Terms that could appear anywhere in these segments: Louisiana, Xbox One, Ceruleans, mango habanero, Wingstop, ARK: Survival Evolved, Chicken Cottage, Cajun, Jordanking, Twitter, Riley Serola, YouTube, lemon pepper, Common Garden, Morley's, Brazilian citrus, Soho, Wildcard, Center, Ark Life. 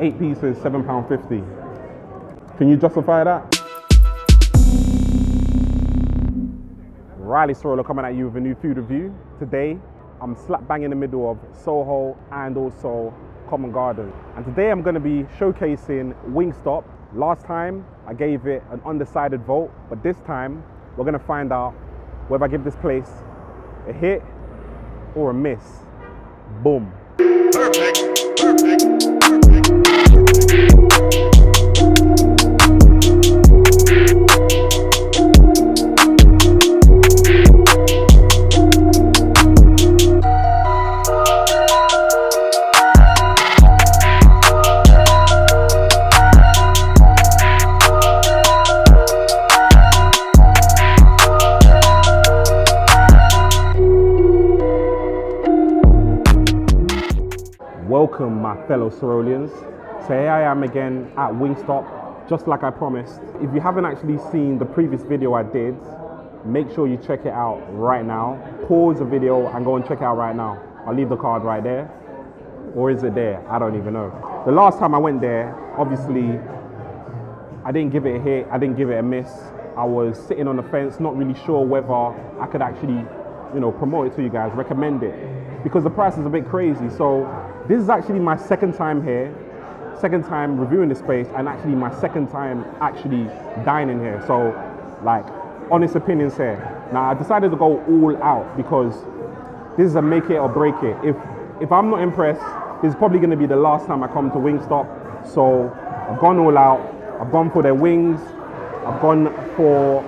8 pieces, £7.50. Can you justify that? Riley Serola coming at you with a new food review. Today, I'm slap bang in the middle of Soho and also Common Garden. And today I'm going to be showcasing Wingstop. Last time, I gave it an undecided vote, but this time, we're going to find out whether I give this place a hit or a miss. Boom. Perfect. Welcome, my fellow Ceruleans. So here I am again at Wingstop, just like I promised. If you haven't actually seen the previous video I did, make sure you check it out right now. Pause the video and go and check it out right now. I'll leave the card right there. Or is it there? I don't even know. The last time I went there, obviously, I didn't give it a hit, I didn't give it a miss. I was sitting on the fence, not really sure whether I could actually, you know, promote it to you guys, recommend it. Because the price is a bit crazy, so this is actually my second time here, second time reviewing this place, and actually my second time actually dining here. So, like, honest opinions here. Now, I decided to go all out because this is a make it or break it. If I'm not impressed, this is probably going to be the last time I come to Wingstop. So, I've gone all out. I've gone for their wings. I've gone for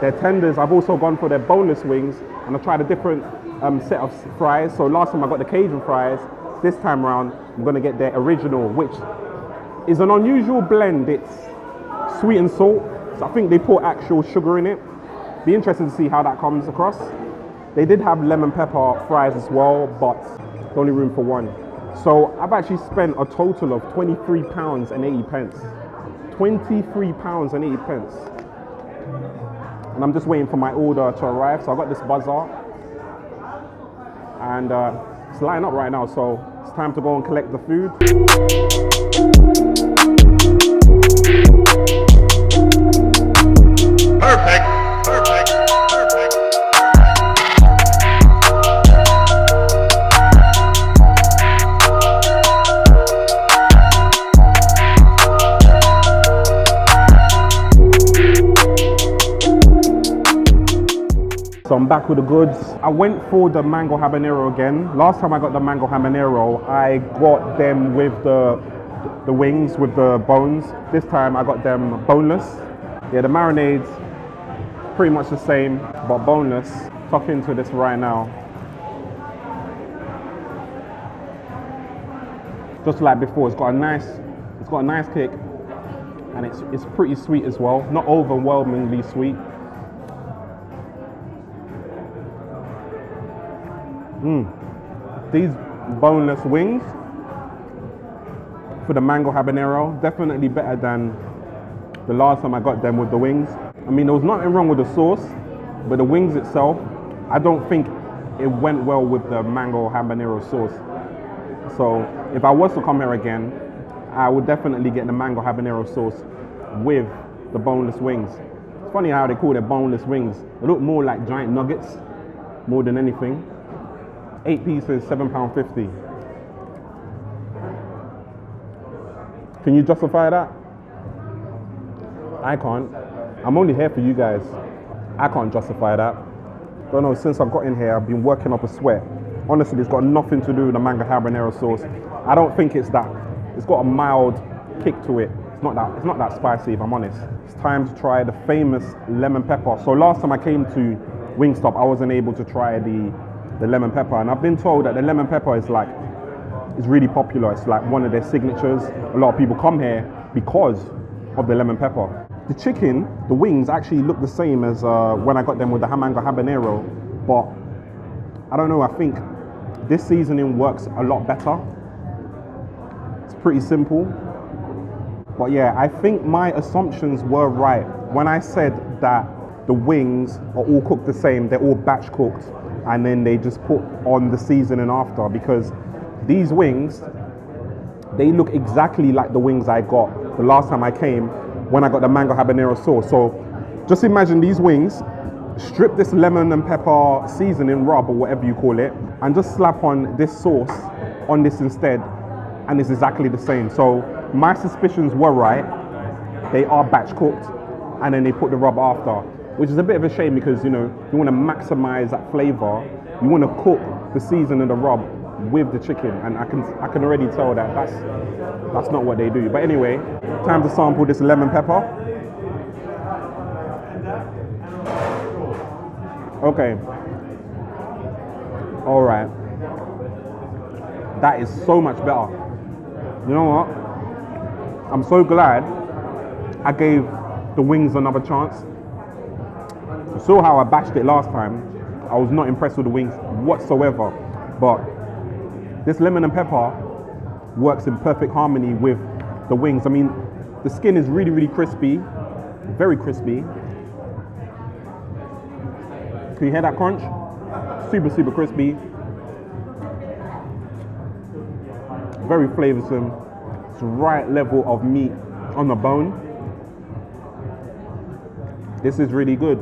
their tenders. I've also gone for their boneless wings, and I've tried a different set of fries. So, last time I got the Cajun fries. This time around, I'm gonna get their original, which is an unusual blend. It's sweet and salt, so I think they put actual sugar in it. Be interested to see how that comes across. They did have lemon pepper fries as well, but there's only room for one. So I've actually spent a total of £23.80. £23.80. And I'm just waiting for my order to arrive. So I got this buzzer, and it's lining up right now, so it's time to go and collect the food. Perfect, perfect, perfect. So I'm back with the goods. I went for the mango habanero again. Last time I got the mango habanero, I got them with the wings, with the bones. This time I got them boneless. Yeah, the marinade's pretty much the same, but boneless. Tuck into this right now. Just like before, it's got a nice kick, and it's pretty sweet as well. Not overwhelmingly sweet. These boneless wings for the mango habanero, definitely better than the last time I got them with the wings. I mean, there was nothing wrong with the sauce, but the wings itself, I don't think it went well with the mango habanero sauce. So if I was to come here again, I would definitely get the mango habanero sauce with the boneless wings. It's funny how they call it boneless wings. They look more like giant nuggets more than anything. 8 pieces, £7.50. Can you justify that? I can't. I'm only here for you guys. I can't justify that. Don't know, since I got in here, I've been working up a sweat. Honestly, it's got nothing to do with the mango habanero sauce. I don't think it's that. It's got a mild kick to it. It's not that spicy, if I'm honest. It's time to try the famous lemon pepper. So last time I came to Wingstop, I wasn't able to try the lemon pepper, and I've been told that the lemon pepper is like, it's really popular. It's like one of their signatures. A lot of people come here because of the lemon pepper. The chicken, the wings actually look the same as when I got them with the mango habanero, but I don't know, I think this seasoning works a lot better. It's pretty simple. But yeah, I think my assumptions were right when I said that the wings are all cooked the same, they're all batch cooked, and then they just put on the seasoning after, because these wings, They look exactly like the wings I got the last time I came when I got the mango habanero sauce. So just imagine these wings, strip this lemon and pepper seasoning rub or whatever you call it, and just slap on this sauce on this instead, and it's exactly the same. So my suspicions were right. They are batch cooked and then they put the rub after, which is a bit of a shame because, you know, you want to maximize that flavor. You want to cook the season and the rub with the chicken, and I can already tell that that's not what they do. But anyway, time to sample this lemon pepper. Okay. All right. That is so much better. You know what? I'm so glad I gave the wings another chance. You saw how I bashed it last time. I was not impressed with the wings whatsoever. But this lemon and pepper works in perfect harmony with the wings. I mean, the skin is really, really crispy. Very crispy. Can you hear that crunch? Super, super crispy. Very flavoursome. It's the right level of meat on the bone. This is really good.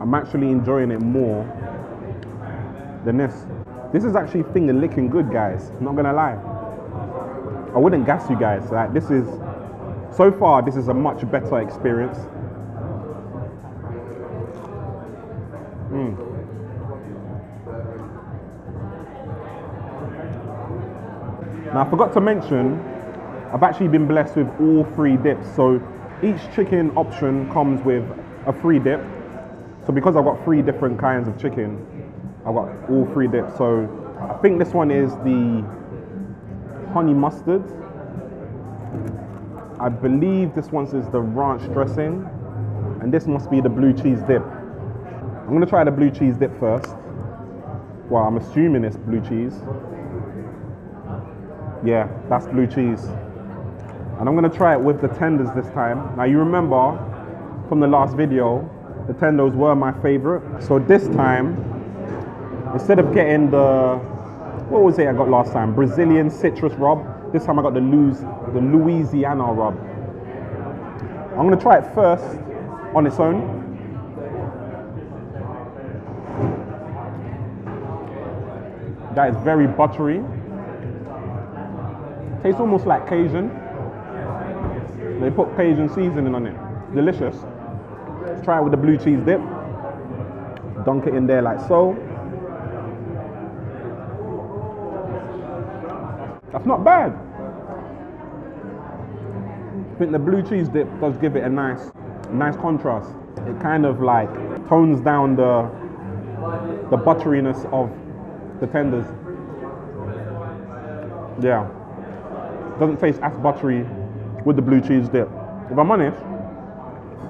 I'm actually enjoying it more than this. This is actually finger licking good, guys. I'm not gonna lie. I wouldn't gas you guys. Like, this is... So far, this is a much better experience. Now, I forgot to mention, I've actually been blessed with all three dips. So each chicken option comes with a free dip. So because I've got three different kinds of chicken, I've got all three dips. So I think this one is the honey mustard. I believe this one is the ranch dressing, and this must be the blue cheese dip. I'm gonna try the blue cheese dip first. Well, I'm assuming it's blue cheese. Yeah, that's blue cheese. And I'm gonna try it with the tenders this time. Now, you remember from the last video, the tenders were my favorite. So this time, instead of getting the, what was it I got last time? Brazilian citrus rub. This time I got the Louisiana rub. I'm gonna try it first on its own. That is very buttery. Tastes almost like Cajun. They put Cajun seasoning on it. Delicious. Let's try it with the blue cheese dip. Dunk it in there like so. That's not bad. I think the blue cheese dip does give it a nice contrast. It kind of like tones down the butteriness of the tenders. Yeah, doesn't taste as buttery with the blue cheese dip. If I'm honest,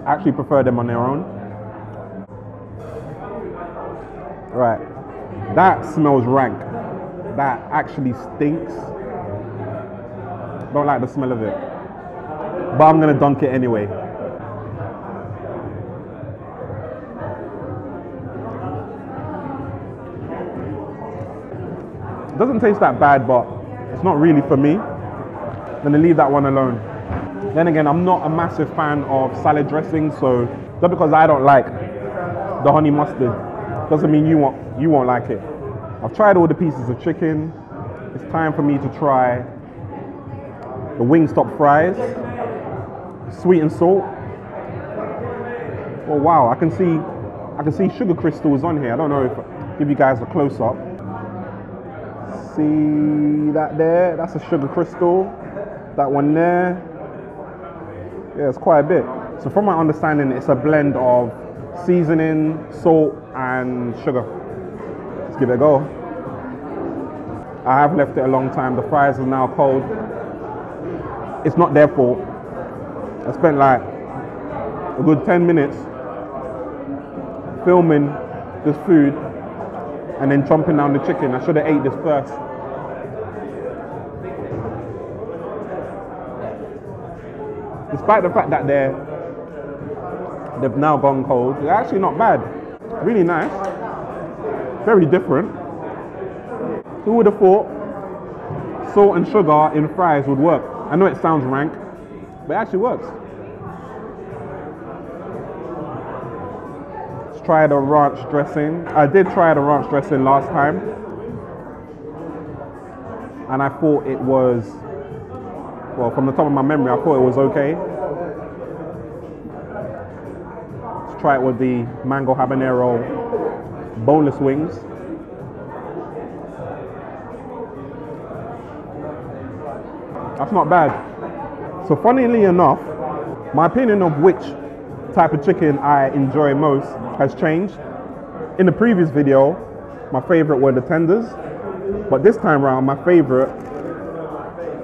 I actually prefer them on their own. Right, that smells rank. That actually stinks. Don't like the smell of it, but I'm gonna dunk it anyway. It doesn't taste that bad, but it's not really for me. I'm gonna leave that one alone. Then again, I'm not a massive fan of salad dressing, so not because I don't like the honey mustard doesn't mean you won't like it. I've tried all the pieces of chicken. It's time for me to try the Wingstop fries, sweet and salt. Oh wow, I can see sugar crystals on here. I don't know if I'll give you guys a close up. See that there? That's a sugar crystal. That one there. Yeah, it's quite a bit. So from my understanding, it's a blend of seasoning, salt, and sugar. Let's give it a go. I have left it a long time. The fries are now cold. It's not their fault. I spent like a good 10 minutes filming this food and then chomping down the chicken. I should have ate this first. Despite the fact that they've now gone cold, they're actually not bad. Really nice. Very different. Who would have thought salt and sugar in fries would work? I know it sounds rank, but it actually works. Let's try the ranch dressing. I did try the ranch dressing last time, and I thought it was, well, from the top of my memory, I thought it was okay. Let's try it with the mango habanero boneless wings. That's not bad. So funnily enough, my opinion of which type of chicken I enjoy most has changed. In the previous video, my favorite were the tenders, but this time around, my favorite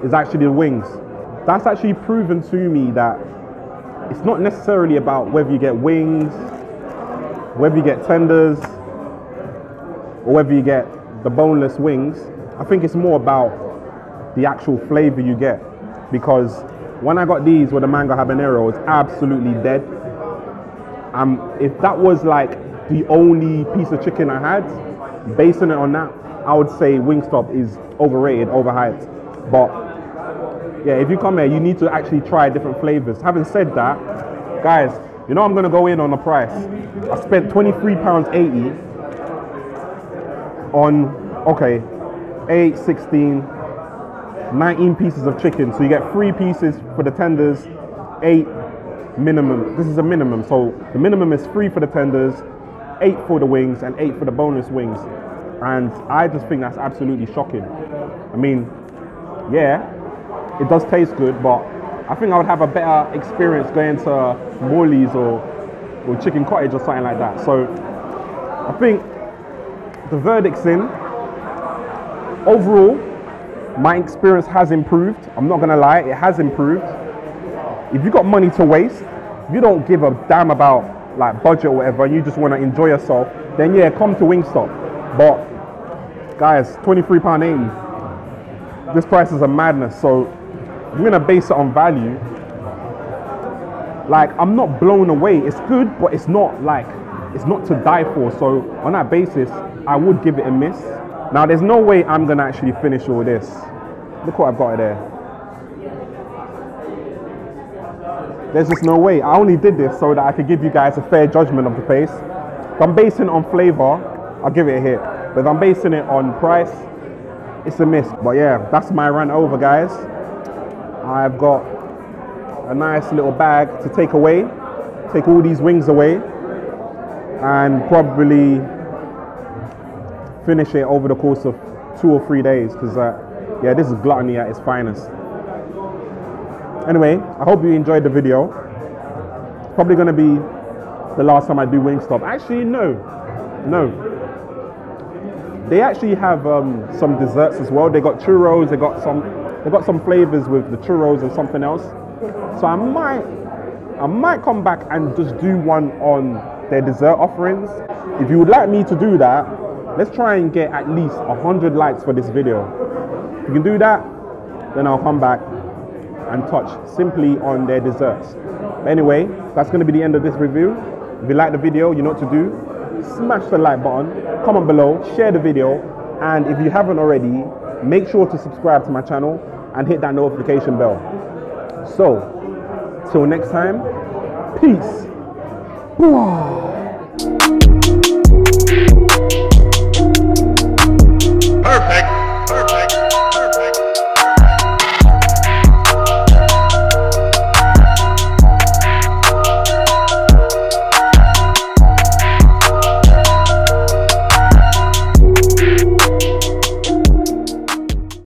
is actually the wings. That's actually proven to me that it's not necessarily about whether you get wings, whether you get tenders, or whether you get the boneless wings. I think it's more about the actual flavor you get, because when I got these with the mango habanero, it's absolutely dead. If that was like the only piece of chicken I had, basing it on that, I would say Wingstop is overrated, overhyped. But yeah, if you come here, you need to actually try different flavors. Having said that, guys, you know I'm gonna go in on the price. I spent £23.80 on, okay, 8, 16, 19 pieces of chicken. So you get 3 pieces for the tenders, 8 minimum. This is a minimum, so the minimum is 3 for the tenders, 8 for the wings, and 8 for the boneless wings. And I just think that's absolutely shocking. I mean, yeah, it does taste good, but I think I would have a better experience going to Morley's or Chicken Cottage or something like that. So I think the verdict's in. Overall, my experience has improved. I'm not gonna lie, it has improved. If you got money to waste, if you don't give a damn about like budget or whatever, and you just wanna enjoy yourself, then yeah, come to Wingstop. But guys, £23.80. This price is a madness, so I'm gonna base it on value. Like, I'm not blown away. It's good, but it's not like, it's not to die for. So on that basis, I would give it a miss. Now, there's no way I'm gonna actually finish all this. Look what I've got there. There's just no way. I only did this so that I could give you guys a fair judgment of the place. If I'm basing it on flavor, I'll give it a hit. But if I'm basing it on price, it's a miss. But yeah, that's my rant over, guys. I've got a nice little bag to take away, take all these wings away, and probably finish it over the course of 2 or 3 days, because yeah, this is gluttony at its finest. Anyway, I hope you enjoyed the video. It's probably going to be the last time I do Wingstop. Actually, no. They actually have some desserts as well. They got churros. They got some flavors with the churros and something else. So I might come back and just do one on their dessert offerings. If you would like me to do that, let's try and get at least 100 likes for this video. If you can do that, then I'll come back and touch simply on their desserts. But anyway, that's going to be the end of this review. If you like the video, you know what to do. Smash the like button, comment below, share the video, and if you haven't already, make sure to subscribe to my channel and hit that notification bell. So, till next time, peace. Perfect.